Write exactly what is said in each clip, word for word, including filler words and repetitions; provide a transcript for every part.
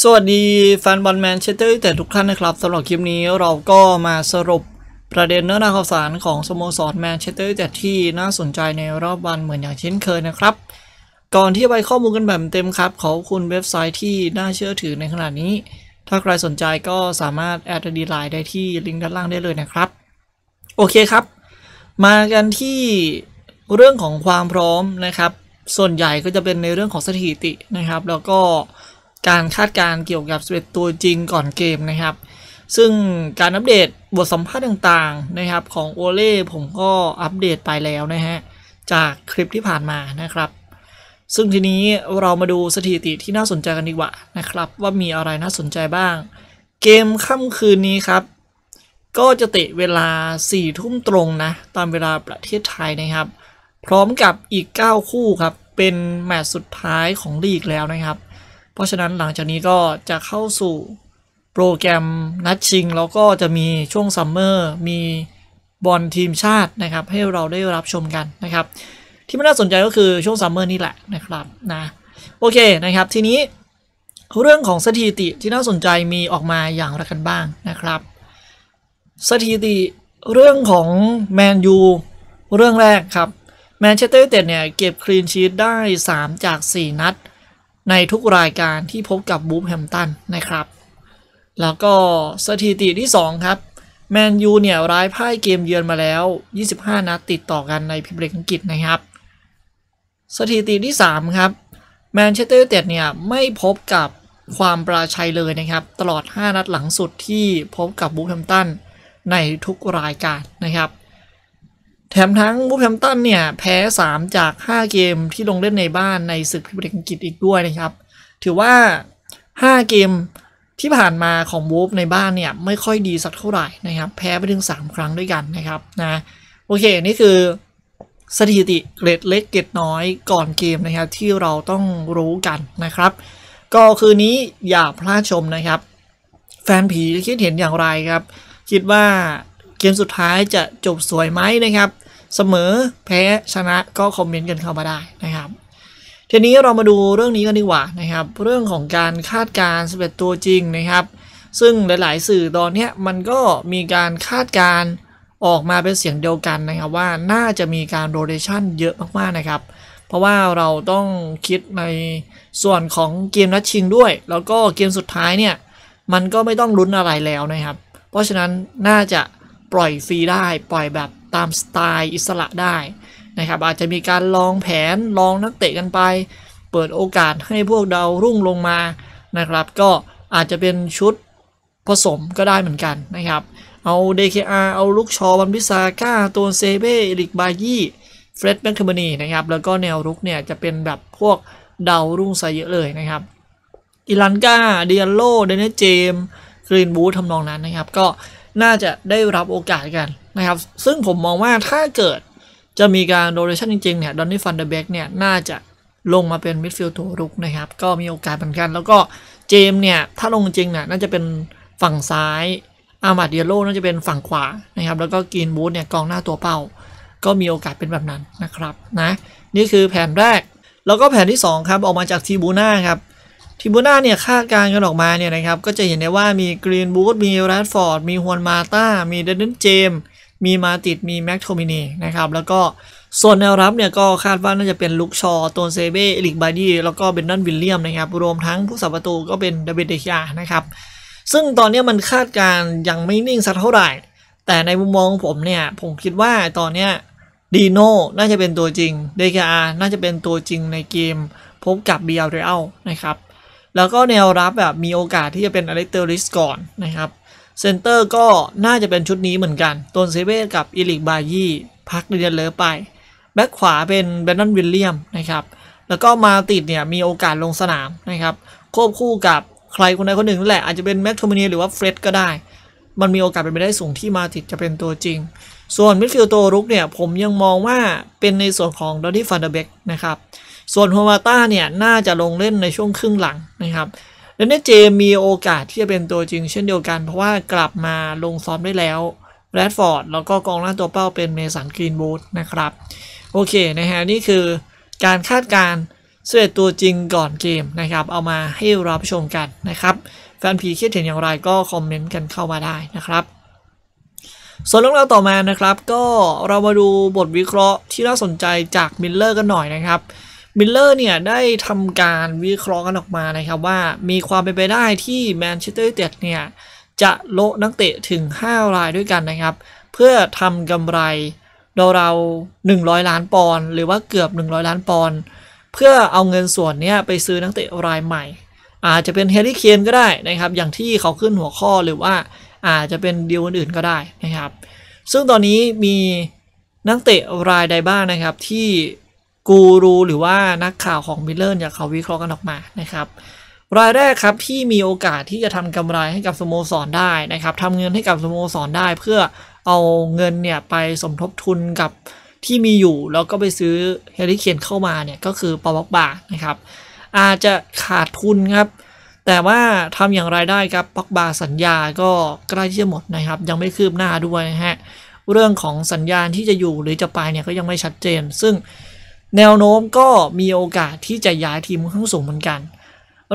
สวัสดีแฟนบอลแมนเชสเตอร์ยูไนเต็ดทุกท่านนะครับสำหรับคลิปนี้เราก็มาสรุปประเด็นเนื้อหาข่าวสารของสโมสรแมนเชสเตอร์ยูไนเต็ดที่น่าสนใจในรอบวันเหมือนอย่างเช่นเคยนะครับก่อนที่จะไปข้อมูลกันแบบเต็มครับขอบคุณเว็บไซต์ที่น่าเชื่อถือในขณะนี้ถ้าใครสนใจก็สามารถแอดดีไลน์ได้ที่ลิงก์ด้านล่างได้เลยนะครับโอเคครับมากันที่เรื่องของความพร้อมนะครับส่วนใหญ่ก็จะเป็นในเรื่องของสถิตินะครับแล้วก็การคาดการเกี่ยวกับสิบเอ็ดตัวจริงก่อนเกมนะครับซึ่งการอัปเดตบทสัมภาษณ์ต่างๆนะครับของโอเล่ผมก็อัปเดตไปแล้วนะฮะจากคลิปที่ผ่านมานะครับซึ่งทีนี้เรามาดูสถิติที่น่าสนใจกันดีกว่านะครับว่ามีอะไรน่าสนใจบ้างเกมค่ำคืนนี้ครับก็จะเตะเวลาสี่ทุ่มตรงนะตามเวลาประเทศไทยนะครับพร้อมกับอีกเก้าคู่ครับเป็นแมตช์สุดท้ายของลีกแล้วนะครับเพราะฉะนั้นหลังจากนี้ก็จะเข้าสู่โปรแกรมนัดชิงแล้วก็จะมีช่วงซัมเมอร์มีบอลทีมชาตินะครับให้เราได้รับชมกันนะครับที่น่าสนใจก็คือช่วงซัมเมอร์นี่แหละนะครับนะโอเคนะครับทีนี้เรื่องของสถิติที่น่าสนใจมีออกมาอย่างไรกันบ้างนะครับสถิติเรื่องของแมนยูเรื่องแรกครับแมนเชสเตอร์ยูไนเต็ดเนี่ยเก็บคลีนชีทได้สามจากสี่นัดในทุกรายการที่พบกับบูฟแฮมตันนะครับแล้วก็สถิติที่สองครับแมนยูเนี่ยร้ายพ่ายเกมเยือนมาแล้วยี่สิบห้านัดติดต่อกันในพรีเมียร์ลีกอังกฤษนะครับสถิติที่สามครับแมนเชสเตอร์ยูไนเต็ดเนี่ยไม่พบกับความปราชัยเลยนะครับตลอดห้านัดหลังสุดที่พบกับบูฟแฮมตันในทุกรายการนะครับแถมทั้งบูฟแฮมตันเนี่ยแพ้สามจากห้าเกมที่ลงเล่นในบ้านในศึกพรีเมียร์ลีกอังกฤษอีกด้วยนะครับถือว่าห้าเกมที่ผ่านมาของบูฟในบ้านเนี่ยไม่ค่อยดีสักเท่าไหร่นะครับแพ้ไปถึงสามครั้งด้วยกันนะครับนะโอเคนี่คือสถิติเกรดเล็กเกรดน้อยก่อนเกมนะครับที่เราต้องรู้กันนะครับก็คืนนี้อย่าพลาดชมนะครับแฟนผีคิดเห็นอย่างไรครับคิดว่าเกมสุดท้ายจะจบสวยไหมนะครับเสมอแพ้ชนะก็คอมเมนต์กันเข้ามาได้นะครับทีนี้เรามาดูเรื่องนี้กันดีกว่านะครับเรื่องของการคาดการณ์สิบเอ็ดตัวจริงนะครับซึ่งหลายๆสื่อตอนนี้มันก็มีการคาดการณ์ออกมาเป็นเสียงเดียวกันนะครับว่าน่าจะมีการโรเตชันเยอะมากๆนะครับเพราะว่าเราต้องคิดในส่วนของเกมนัดชิงด้วยแล้วก็เกมสุดท้ายเนี่ยมันก็ไม่ต้องลุ้นอะไรแล้วนะครับเพราะฉะนั้นน่าจะปล่อยฟรีได้ปล่อยแบบตามสไตล์อิสระได้นะครับอาจจะมีการลองแผนลองนักเตะกันไปเปิดโอกาสให้พวกดาวรุ่งลงมานะครับก็อาจจะเป็นชุดผสมก็ได้เหมือนกันนะครับเอา ดี เค อาร์ เอาลูกชอวันพิซาก้าตัวเซเบ้เอริกบายี่เฟร็ดแมคคาเบนีนะครับแล้วก็แนวรุกเนี่ยจะเป็นแบบพวกดาวรุ่งซะเยอะเลยนะครับอิลันกาเดียโลเดนเนเจมกรีนบูธทำนองนั้นนะครับก็น่าจะได้รับโอกาสกันนะครับซึ่งผมมองว่าถ้าเกิดจะมีการโรเตชันจริงๆเนี่ยดอนนี่ฟันเดอร์เบคเนี่ยน่าจะลงมาเป็นมิดฟิลด์ตัวรุกนะครับก็มีโอกาสเหมือนกันแล้วก็เจมเนี่ยถ้าลงจริงเนี่ยน่าจะเป็นฝั่งซ้ายอามาเดียโลน่าจะเป็นฝั่งขวานะครับแล้วก็กรีนบูธเนี่ยกองหน้าตัวเป้าก็มีโอกาสเป็นแบบนั้นนะครับนะนี่คือแผนแรกแล้วก็แผนที่สองครับออกมาจากทีบูน่าครับทีบูน่าเนี่ยคาดการณ์กันออกมาเนี่ยนะครับก็จะเห็นได้ว่ามีกรีนบูธมีแรดฟอร์ดมีฮวนมาตามีเดนนิสเจมมีมาติดมีแม็กโทมินีนะครับแล้วก็ส่วนแนวรับเนี่ยก็คาดว่าน่าจะเป็นลุคชอโตนเซเบ้เอลิกบาดี้แล้วก็เบนดอนวิลเลียมนะครับรวมทั้งผู้สับประตูก็เป็นดาวิดเดค่านะครับซึ่งตอนนี้มันคาดการณ์ยังไม่นิ่งสักเท่าไหร่แต่ในมุมมองผมเนี่ยผมคิดว่าตอนนี้ดีโน่น่าจะเป็นตัวจริงเดค่าน่าจะเป็นตัวจริงในเกมพบกับเบียร์เรอัลนะครับแล้วก็แนวรับแบบมีโอกาสที่จะเป็นอเล็กเตอริสก่อนนะครับเซนเตอร์ก็น่าจะเป็นชุดนี้เหมือนกันโตนเซเบ้กับอีลิกบายี่พักเรียนเลิฟไปแบ็คขวาเป็นแบนนอนวิลเลียมนะครับแล้วก็มาติดเนี่ยมีโอกาสลงสนามนะครับควบคู่กับใครคนใดคนหนึ่งนั่นแหละอาจจะเป็นแม็กโทมินีหรือว่าเฟร็ดก็ได้มันมีโอกาสเป็นไปได้สูงที่มาติดจะเป็นตัวจริงส่วนมิดฟิลด์ตัวรุกเนี่ยผมยังมองว่าเป็นในส่วนของดอนนี่ฟันเดอร์เบคนะครับส่วนฮวาต้าเนี่ยน่าจะลงเล่นในช่วงครึ่งหลังนะครับและเนเจมีโอกาสที่จะเป็นตัวจริงเช่นเดียวกันเพราะว่ากลับมาลงซ้อมได้แล้วแรดฟอร์ดแล้วก็กองหน้าตัวเป้าเป็นเมสันกรีนวูดนะครับโอเคนะฮะนี่คือการคาดการ สิบเอ็ดตัวจริงก่อนเกมนะครับเอามาให้รับชมกันนะครับแฟนพีคิดเห็นอย่างไรก็คอมเมนต์กันเข้ามาได้นะครับส่วนเรื่องราวต่อมานะครับก็เรามาดูบทวิเคราะห์ที่น่าสนใจจากมิลเลอร์กันหน่อยนะครับมิลเลอร์เนี่ยได้ทำการวิเคราะห์กันออกมานะครับว่ามีความเป็นไปได้ที่แมนเชสเตอร์ยูไนเต็ดเนี่ยจะโละนักเตะถึงห้ารายด้วยกันนะครับเพื่อทำกำไรเราๆหนึ่งร้อยล้านปอนด์หรือว่าเกือบหนึ่งร้อยล้านปอนด์เพื่อเอาเงินส่วนนี้ไปซื้อนักเตะรายใหม่อาจจะเป็นแฮร์รี่เคนก็ได้นะครับอย่างที่เขาขึ้นหัวข้อหรือว่าอาจจะเป็นดีลอื่นๆก็ได้นะครับซึ่งตอนนี้มีนักเตะรายใดบ้างนะครับที่กูรูหรือว่านักข่าวของมิลเลอร์อยากเขาวิเคราะห์กันออกมานะครับรายแรกครับที่มีโอกาสที่จะทำกำไรให้กับสโมสรได้นะครับทำเงินให้กับสโมสรได้เพื่อเอาเงินเนี่ยไปสมทบทุนกับที่มีอยู่แล้วก็ไปซื้อแฮร์รี่เคนเข้ามาเนี่ยก็คือปอบ็อกบานะครับอาจจะขาดทุนครับแต่ว่าทำอย่างไรได้ครับปอบ็อกบาสัญญาก็ใกล้ที่จะหมดนะครับยังไม่คืบหน้าด้วยนะฮะเรื่องของสัญญาณที่จะอยู่หรือจะไปเนี่ยก็ยังไม่ชัดเจนซึ่งแนวโน้มก็มีโอกาสที่จะย้ายทีมข้างสูงเหมือนกัน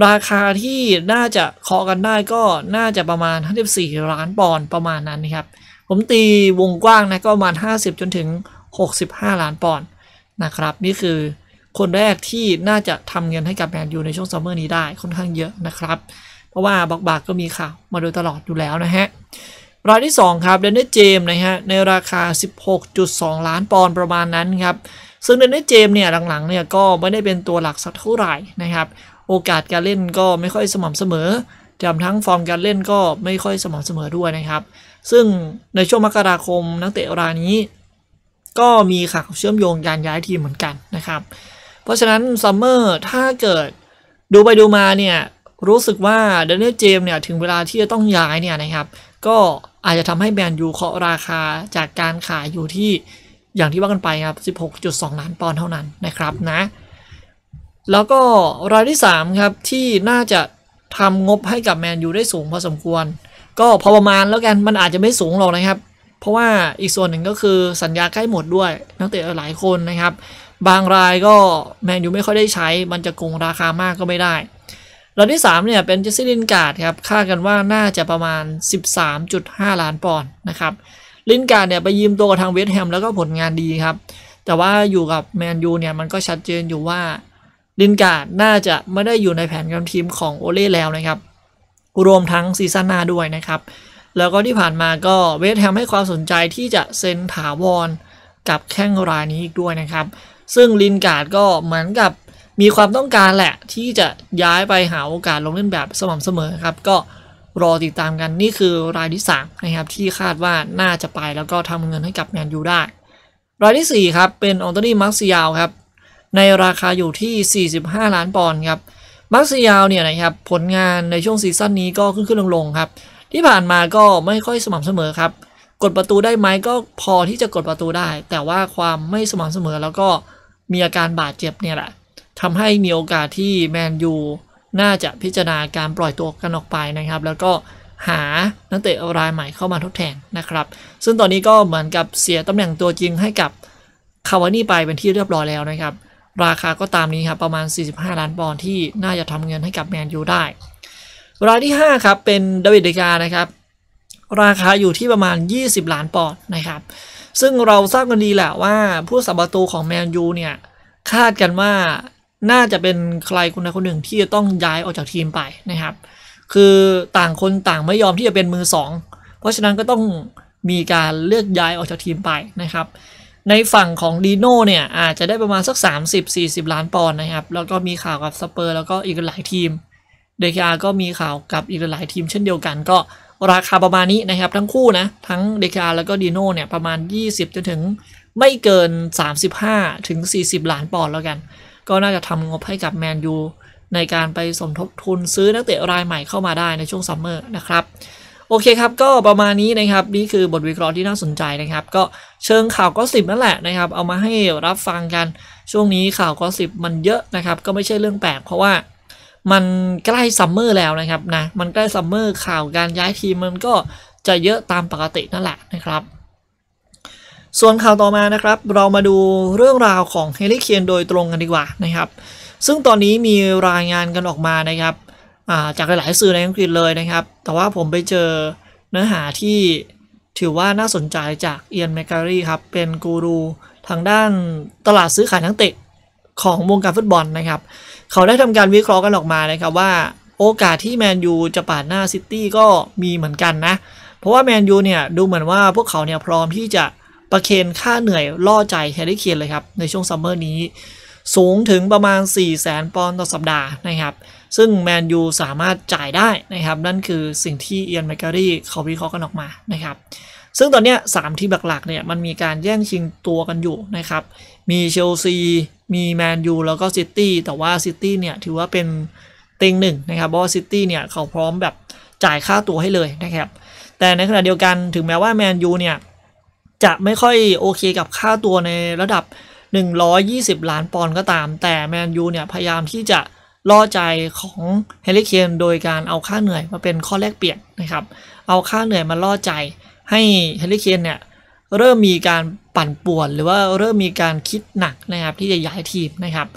ราคาที่น่าจะเคาะกันได้ก็น่าจะประมาณห้าสิบสี่ล้านปอนด์ประมาณนั้นนะครับผมตีวงกว้างนะก็ประมาณห้าสิบจนถึงหกสิบห้าล้านปอนด์นะครับนี่คือคนแรกที่น่าจะทำเงินให้กับแมนยูในช่วงซัมเมอร์นี้ได้ค่อนข้างเยอะนะครับเพราะว่าบ็อกบาก็มีข่าวมาโดยตลอดอยู่แล้วนะฮะรายที่สองครับเดนนิสเจมส์นะฮะในราคา สิบหกจุดสอง ล้านปอนด์ประมาณนั้นครับซึ่งเดนนิสเจมส์เนี่ยหลังๆเนี่ยก็ไม่ได้เป็นตัวหลักสักเท่าไหร่นะครับโอกาสการเล่นก็ไม่ค่อยสม่ำเสมอรวมทั้งฟอร์มการเล่นก็ไม่ค่อยสม่ำเสมอด้วยนะครับซึ่งในช่วงมกราคมนักเตะรายนี้ก็มีข่าวเชื่อมโยงการย้ายทีมเหมือนกันนะครับเพราะฉะนั้นซัมเมอร์ถ้าเกิดดูไปดูมาเนี่ยรู้สึกว่าเดนนิสเจมส์เนี่ยถึงเวลาที่จะต้องย้ายเนี่ยนะครับก็อาจจะทำให้แมนยูเคาะราคาจากการขายอยู่ที่อย่างที่ว่ากันไปครับ สิบหกจุดสอง ล้านปอนด์เท่านั้นนะครับนะแล้วก็รายที่สามครับที่น่าจะทำงบให้กับแมนยูได้สูงพอสมควรก็พอประมาณแล้วกันมันอาจจะไม่สูงหรอกนะครับเพราะว่าอีกส่วนหนึ่งก็คือสัญญาใกล้หมดด้วยนักเตะหลายคนนะครับบางรายก็แมนยูไม่ค่อยได้ใช้มันจะโกงราคามากก็ไม่ได้รายที่สามเนี่ยเป็นเจสซี่ลินการ์ดครับคาดกันว่าน่าจะประมาณ สิบสามจุดห้า ล้านปอนด์นะครับลินการ์ดเนี่ยไปยืมตัวทางเวสต์แฮมแล้วก็ผลงานดีครับแต่ว่าอยู่กับแมนยูเนี่ยมันก็ชัดเจนอยู่ว่าลินการ์ดน่าจะไม่ได้อยู่ในแผนการทีมของโอเล่แล้วนะครับรวมทั้งซีซั่นหน้าด้วยนะครับแล้วก็ที่ผ่านมาก็เวสต์แฮมให้ความสนใจที่จะเซ็นถาวรกับแข้งรายนี้อีกด้วยนะครับซึ่งลินการ์ดก็เหมือนกับมีความต้องการแหละที่จะย้ายไปหาโอกาสลงเล่นแบบสม่ำเสมอครับก็รอติดตามกันนี่คือรายที่สามนะครับที่คาดว่าน่าจะไปแล้วก็ทำเงินให้กับแมนยูได้รายที่สี่ครับเป็นอันโตนี มาร์เซียลครับในราคาอยู่ที่สี่สิบห้าล้านปอนด์ครับมาร์เซียลเนี่ยนะครับผลงานในช่วงซีซั่นนี้ก็ขึ้นขึ้นลงลงครับที่ผ่านมาก็ไม่ค่อยสม่ำเสมอครับกดประตูได้ไหมก็พอที่จะกดประตูได้แต่ว่าความไม่สม่ำเสมอแล้วก็มีอาการบาดเจ็บเนี่ยแหละทำให้มีโอกาสที่แมนยูน่าจะพิจารณาการปล่อยตัวกันออกไปนะครับแล้วก็หานักเตะรายใหม่เข้ามาทดแทนนะครับซึ่งตอนนี้ก็เหมือนกับเสียตำแหน่งตัวจริงให้กับคาวานี่ไปเป็นที่เรียบร้อยแล้วนะครับราคาก็ตามนี้ครับประมาณสี่สิบห้าล้านปอนด์ที่น่าจะทำเงินให้กับแมนยูได้รายที่ห้าครับเป็นเดวิดเดกานะครับราคาอยู่ที่ประมาณยี่สิบล้านปอนด์นะครับซึ่งเราทราบกันดีแหละว่าผู้สับประตูของแมนยูเนี่ยคาดกันว่าน่าจะเป็นใครคนใดคนหนึ่งที่จะต้องย้ายออกจากทีมไปนะครับคือต่างคนต่างไม่ยอมที่จะเป็นมือสองเพราะฉะนั้นก็ต้องมีการเลือกย้ายออกจากทีมไปนะครับในฝั่งของดีโน่เนี่ยอาจจะได้ประมาณสัก สามสิบถึงสี่สิบ ล้านปอนด์นะครับแล้วก็มีข่าวกับสเปอร์แล้วก็อีกหลายทีมเดกาก็มีข่าวกับอีกหลายทีมเช่นเดียวกันก็ราคาประมาณนี้นะครับทั้งคู่นะทั้งเดกาแล้วก็ดีโน่เนี่ยประมาณยี่สิบจนถึงไม่เกิน สามสิบห้าถึงสี่สิบ ล้านปอนด์แล้วกันก็น่าจะทำงบให้กับแมนยูในการไปสมทบทุนซื้อนักเตะรายใหม่เข้ามาได้ในช่วงซัมเมอร์นะครับโอเคครับก็ประมาณนี้นะครับนี่คือบทวิเคราะห์ที่น่าสนใจนะครับก็เชิงข่าวก็สิบนั่นแหละนะครับเอามาให้รับฟังกันช่วงนี้ข่าวก็สิบมันเยอะนะครับก็ไม่ใช่เรื่องแปลกเพราะว่ามันใกล้ซัมเมอร์แล้วนะครับนะมันใกล้ซัมเมอร์ข่าวการย้ายทีมมันก็จะเยอะตามปกตินั่นแหละนะครับส่วนข่าวต่อมานะครับเรามาดูเรื่องราวของแฮร์รี่เคนโดยตรงกันดีกว่านะครับ ซึ่งตอนนี้มีรายงานกันออกมานะครับจากหลายๆสื่อในอังกฤษเลยนะครับแต่ว่าผมไปเจอเนื้อหาที่ถือว่าน่าสนใจจากเอียน แมคแกรีครับเป็นกูรูทางด้านตลาดซื้อขายนักเตะของวงการฟุตบอลนะครับเขาได้ทำการวิเคราะห์กันออกมานะครับว่าโอกาสที่แมนยูจะปาดหน้าซิตี้ก็มีเหมือนกันนะเพราะว่าแมนยูเนี่ยดูเหมือนว่าพวกเขาเนี่ยพร้อมที่จะประเคนค่าเหนื่อยล่อใจแฮร์รี่เคนเลยครับในช่วงซัมเมอร์นี้สูงถึงประมาณ สี่แสน ปอนด์ต่อสัปดาห์นะครับซึ่งแมนยูสามารถจ่ายได้นะครับนั่นคือสิ่งที่เอียน แมคแกรีเขาวิเคราะห์กันออกมานะครับซึ่งตอนนี้สามทีมหลักๆเนี่ยมันมีการแย่งชิงตัวกันอยู่นะครับมีเชลซีมีแมนยูแล้วก็ซิตี้แต่ว่าซิตี้เนี่ยถือว่าเป็นเต็งหนึ่งนะครับเพราะว่าซิตี้เนี่ยเขาพร้อมแบบจ่ายค่าตัวให้เลยนะครับแต่ในขณะเดียวกันถึงแม้ว่าแมนยูเนี่ยจะไม่ค่อยโอเคกับค่าตัวในระดับหนึ่งร้อยยี่สิบล้านปอนด์ก็ตามแต่แมนยูเนี่ยพยายามที่จะล่อใจของแฮร์รี่เคนโดยการเอาค่าเหนื่อยมาเป็นข้อแลกเปลี่ยนนะครับเอาค่าเหนื่อยมาล่อใจให้แฮร์รี่เคนเนี่ยเริ่มมีการปั่นป่วนหรือว่าเริ่มมีการคิดหนักนะครับที่จะย้ายทีมนะครับ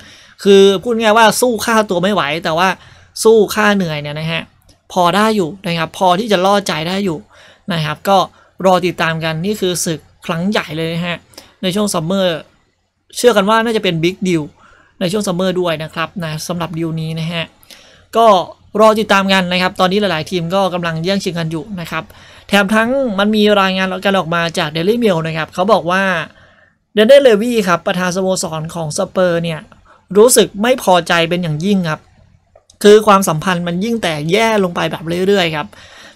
คือพูดง่ายว่าสู้ค่าตัวไม่ไหวแต่ว่าสู้ค่าเหนื่อยเนี่ยนะฮะพอได้อยู่นะครับพอที่จะล่อใจได้อยู่นะครับก็รอติดตามกันนี่คือศึกครั้งใหญ่เลยนะฮะในช่วงซัมเมอร์เชื่อกันว่าน่าจะเป็นบิ๊กดีลในช่วงซัมเมอร์ด้วยนะครับนะสำหรับดีลนี้นะฮะก็รอติดตามกันนะครับตอนนี้หลายๆทีมก็กำลังแย่งชิงกันอยู่นะครับแถมทั้งมันมีรายงานกันออกมาจาก Daily Mail นะครับเขาบอกว่าเดนเดนเลวี่ครับประธานสโมสรของสเปอร์เนี่ยรู้สึกไม่พอใจเป็นอย่างยิ่งครับคือความสัมพันธ์มันยิ่งแต่แย่ลงไปแบบเรื่อยๆครับ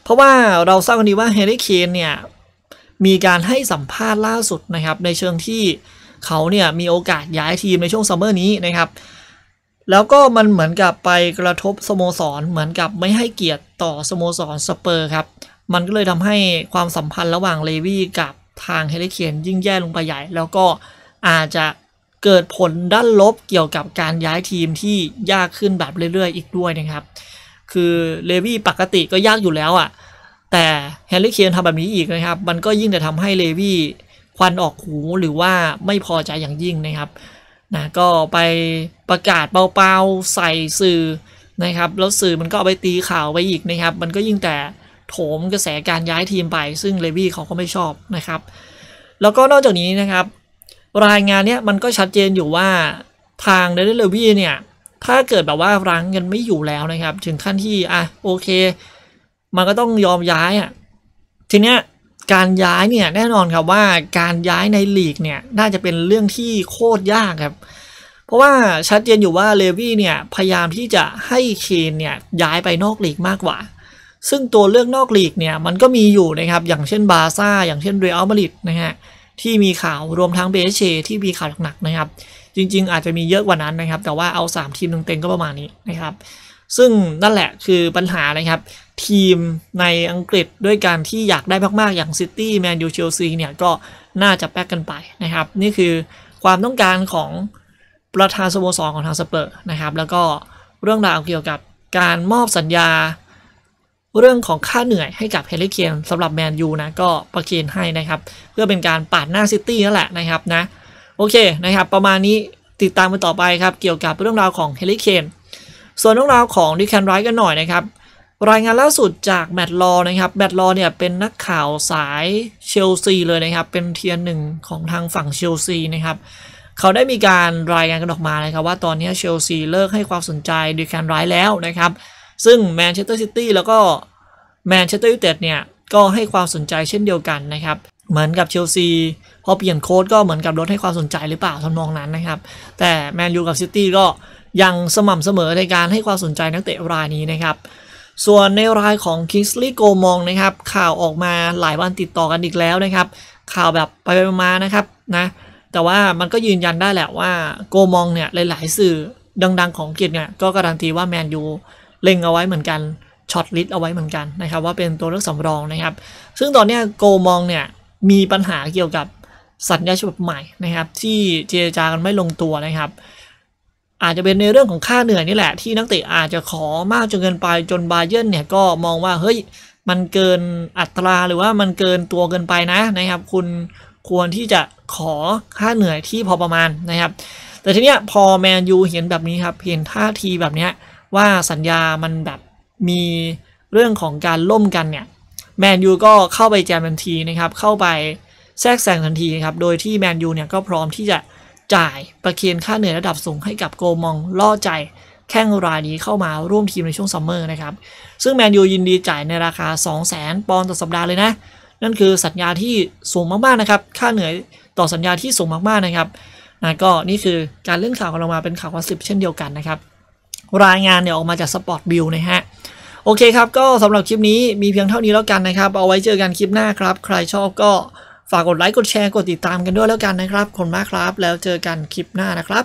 เพราะว่าเราทราบกันดีว่าแฮร์รี่เคนเนี่ยมีการให้สัมภาษณ์ล่าสุดนะครับในเชิงที่เขาเนี่ยมีโอกาสย้ายทีมในช่วงซัมเมอร์นี้นะครับแล้วก็มันเหมือนกับไปกระทบสโมสรเหมือนกับไม่ให้เกียรติต่อสโมสรสเปอร์ครับมันก็เลยทำให้ความสัมพันธ์ระหว่างเลวี่กับทางแฮร์รี่เคนยิ่งแย่ลงไปใหญ่แล้วก็อาจจะเกิดผลด้านลบเกี่ยวกับการย้ายทีมที่ยากขึ้นแบบเรื่อยๆอีกด้วยนะครับคือเลวี่ปกติก็ยากอยู่แล้วอ่ะแต่แฮร์รี่เคนทำแบบนี้อีกนะครับมันก็ยิ่งจะทำให้เลวี่ควันออกหูหรือว่าไม่พอใจอย่างยิ่งนะครับนะก็ไปประกาศเบาๆใส่สื่อนะครับแล้วสื่อมันก็เอาไปตีข่าวไปอีกนะครับมันก็ยิ่งแต่โถมกระแสการย้ายทีมไปซึ่งเลวี่เขาก็ไม่ชอบนะครับแล้วก็นอกจากนี้นะครับรายงานเนี้ยมันก็ชัดเจนอยู่ว่าทางเดนเดนเลวี่เนี่ยถ้าเกิดแบบว่ารั้งกันไม่อยู่แล้วนะครับถึงขั้นที่อ่ะโอเคมันก็ต้องยอมย้ายอ่ะทีเนี้ยการย้ายเนี่ยแน่นอนครับว่าการย้ายในลีกเนี่ยน่าจะเป็นเรื่องที่โคตรยากครับเพราะว่าชัดเจนอยู่ว่าเลวี่เนี่ยพยายามที่จะให้เคนเนี่ยย้ายไปนอกลีกมากกว่าซึ่งตัวเลือกนอกลีกเนี่ยมันก็มีอยู่นะครับอย่างเช่นบาซ่าอย่างเช่นเรอัลมาดริดนะฮะที่มีข่าวรวมทั้งเบเชที่มีข่าวหนักๆนะครับจริงๆอาจจะมีเยอะกว่านั้นนะครับแต่ว่าเอาสามทีมเต็งๆก็ประมาณนี้นะครับซึ่งนั่นแหละคือปัญหานะครับทีมในอังกฤษด้วยการที่อยากได้มากๆอย่างซิตี้แมนยูเชลซีเนี่ยก็น่าจะแป๊กกันไปนะครับนี่คือความต้องการของประธานสโมสรของทางสเปอร์นะครับแล้วก็เรื่องราวเกี่ยวกับการมอบสัญญาเรื่องของค่าเหนื่อยให้กับแฮร์รี่เคนสำหรับแมนยูนะก็ประเคนให้นะครับเพื่อเป็นการปาดหน้าซิตี้นั่นแหละนะครับนะโอเคนะครับประมาณนี้ติดตามกันต่อไปครับเกี่ยวกับเรื่องราวของแฮร์รี่เคนส่วนเรื่องราวของดิแคนไรท์กันหน่อยนะครับรายงานล่าสุดจากแมตต์ลอนะครับแมตต์ลอเนี่ยเป็นนักข่าวสายเชลซีเลยนะครับเป็นเทียร์หนึ่งของทางฝั่งเชลซีนะครับเขาได้มีการรายงานกันออกมานะครับว่าตอนนี้เชลซีเลิกให้ความสนใจดิแคนไรท์แล้วนะครับซึ่งแมนเชสเตอร์ซิตี้แล้วก็แมนเชสเตอร์ยูไนเต็ดเนี่ยก็ให้ความสนใจเช่นเดียวกันนะครับเหมือนกับเชลซีพอเปลี่ยนโค้ชก็เหมือนกับลดให้ความสนใจหรือเปล่าทำนองนั้นนะครับแต่แมนยูกับซิตี้ก็ยังสม่ำเสมอในการให้ความสนใจนักเตะรายนี้นะครับส่วนในรายของคิงสลีย์ โกมองนะครับข่าวออกมาหลายวันติดต่อกันอีกแล้วนะครับข่าวแบบไปๆมาๆนะครับนะแต่ว่ามันก็ยืนยันได้แหละว่าโกมองเนี่ยหลายๆสื่อดังๆของอังกฤษเนี่ยก็การันตีว่าแมนยูเล็งเอาไว้เหมือนกันช็อตลิสต์เอาไว้เหมือนกันนะครับว่าเป็นตัวเลือกสำรองนะครับซึ่งตอนนี้โกมองเนี่ยมีปัญหาเกี่ยวกับสัญญาฉบับใหม่นะครับที่เจรจากันไม่ลงตัวนะครับอาจจะเป็นในเรื่องของค่าเหนื่อยนี่แหละที่นักเตะอาจจะขอมากจนเกินไปจนบาเยิร์นเนี่ยก็มองว่าเฮ้ยมันเกินอัตราหรือว่ามันเกินตัวเกินไปนะนะครับคุณควรที่จะขอค่าเหนื่อยที่พอประมาณนะครับ แต่ทีเนี้ยพอแมนยูเห็นแบบนี้ครับเห็นท่าทีแบบเนี้ยว่าสัญญามันแบบมีเรื่องของการล่มกันเนี่ยแมนยูก็เข้าไปแจมทันทีนะครับเข้าไปแทรกแซงทันทีครับโดยที่แมนยูเนี่ยก็พร้อมที่จะจ่ายประเคนค่าเหนื่อยระดับสูงให้กับโกมองล่อใจแข้งรายนี้เข้ามาร่วมทีมในช่วงซัมเมอร์นะครับซึ่งแมนยูยินดีจ่ายในราคา สองแสน ปอนด์ต่อสัปดาห์เลยนะนั่นคือสัญญาที่สูงมากๆนะครับค่าเหนื่อยต่อสัญญาที่สูงมากๆนะครับนะก็นี่คือการเลื่อนข่าวกันลงมาเป็นข่าวกระซิบเช่นเดียวกันนะครับรายงานเนี่ยออกมาจากสปอร์ตบิลนะฮะโอเคครับก็สำหรับคลิปนี้มีเพียงเท่านี้แล้วกันนะครับเอาไว้เจอกันคลิปหน้าครับใครชอบก็ฝากกดไลค์กดแชร์กดติดตามกันด้วยแล้วกันนะครับขอบคุณมากครับแล้วเจอกันคลิปหน้านะครับ